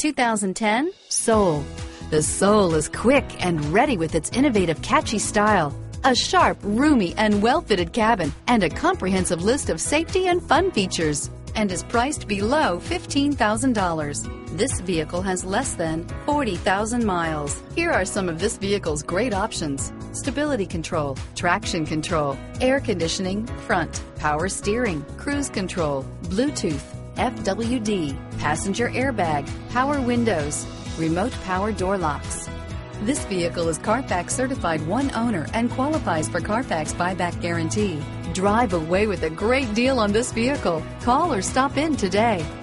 2010 Soul. The Soul is quick and ready with its innovative, catchy style, a sharp, roomy, and well-fitted cabin, and a comprehensive list of safety and fun features, and is priced below $15,000. This vehicle has less than 40,000 miles. Here are some of this vehicle's great options: stability control, traction control, air conditioning, front, power steering, cruise control, Bluetooth, FWD, passenger airbag, power windows, remote power door locks. This vehicle is Carfax certified one owner and qualifies for Carfax buyback guarantee. Drive away with a great deal on this vehicle. Call or stop in today.